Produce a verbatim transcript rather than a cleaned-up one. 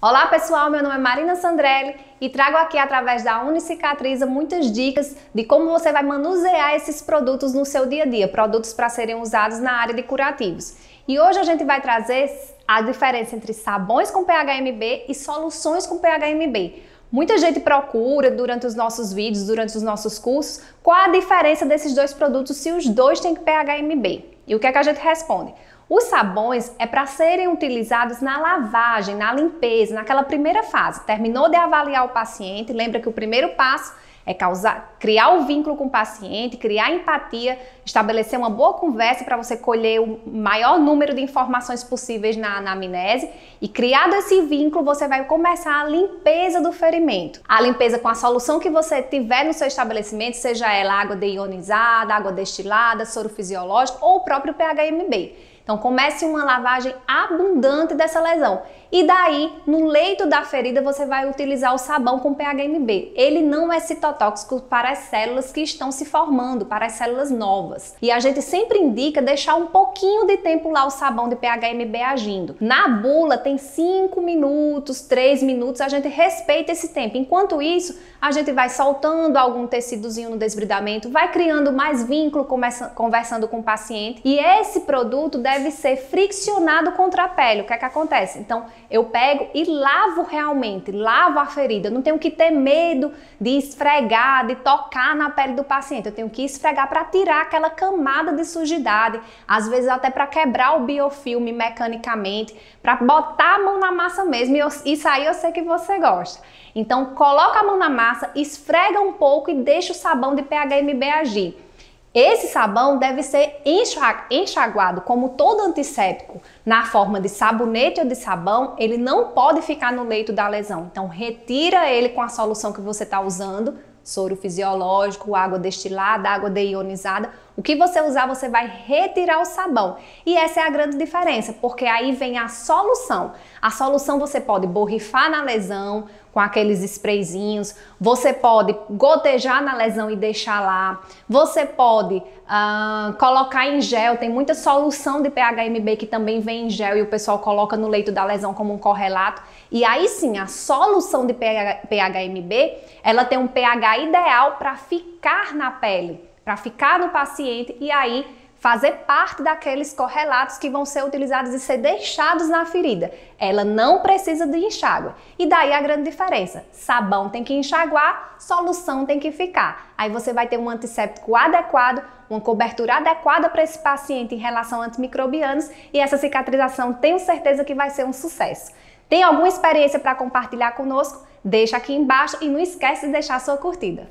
Olá pessoal, meu nome é Marina Sandrelli e trago aqui através da UniCicatriza muitas dicas de como você vai manusear esses produtos no seu dia a dia, produtos para serem usados na área de curativos. E hoje a gente vai trazer a diferença entre sabões com P H M B e soluções com P H M B. Muita gente procura durante os nossos vídeos, durante os nossos cursos, qual a diferença desses dois produtos se os dois têm P H M B. E o que é que a gente responde? Os sabões é para serem utilizados na lavagem, na limpeza, naquela primeira fase. Terminou de avaliar o paciente, lembra que o primeiro passo é causar, criar o vínculo com o paciente, criar empatia, estabelecer uma boa conversa para você colher o maior número de informações possíveis na anamnese. E criado esse vínculo, você vai começar a limpeza do ferimento. A limpeza com a solução que você tiver no seu estabelecimento, seja ela água deionizada, água destilada, soro fisiológico ou o próprio P H M B. Então comece uma lavagem abundante dessa lesão. E daí, no leito da ferida, você vai utilizar o sabão com P H M B. Ele não é citotóxico para as células que estão se formando, para as células novas. E a gente sempre indica deixar um pouquinho de tempo lá o sabão de P H M B agindo. Na bula tem cinco minutos, três minutos, a gente respeita esse tempo. Enquanto isso, a gente vai soltando algum tecidozinho no desbridamento, vai criando mais vínculo, conversando com o paciente. E esse produto deve deve ser friccionado contra a pele. O que é que acontece? Então, eu pego e lavo realmente, lavo a ferida. Eu não tenho que ter medo de esfregar, de tocar na pele do paciente. Eu tenho que esfregar para tirar aquela camada de sujidade, às vezes até para quebrar o biofilme mecanicamente, para botar a mão na massa mesmo. E eu, isso aí eu sei que você gosta. Então, coloca a mão na massa, esfrega um pouco e deixa o sabão de P H M B agir. Esse sabão deve ser enxaguado, como todo antisséptico, na forma de sabonete ou de sabão. Ele não pode ficar no leito da lesão. Então, retira ele com a solução que você está usando, soro fisiológico, água destilada, água deionizada. O que você usar, você vai retirar o sabão. E essa é a grande diferença, porque aí vem a solução. A solução você pode borrifar na lesão com aqueles sprayzinhos, você pode gotejar na lesão e deixar lá, você pode ah, colocar em gel. Tem muita solução de P H M B que também vem em gel e o pessoal coloca no leito da lesão como um correlato. E aí sim, a solução de P H M B, ela tem um pH ideal para ficar na pele, para ficar no paciente e aí fazer parte daqueles correlatos que vão ser utilizados e ser deixados na ferida. Ela não precisa de enxágue. E daí a grande diferença. Sabão tem que enxaguar, solução tem que ficar. Aí você vai ter um antisséptico adequado, uma cobertura adequada para esse paciente em relação a antimicrobianos e essa cicatrização tenho certeza que vai ser um sucesso. Tem alguma experiência para compartilhar conosco? Deixa aqui embaixo e não esquece de deixar sua curtida.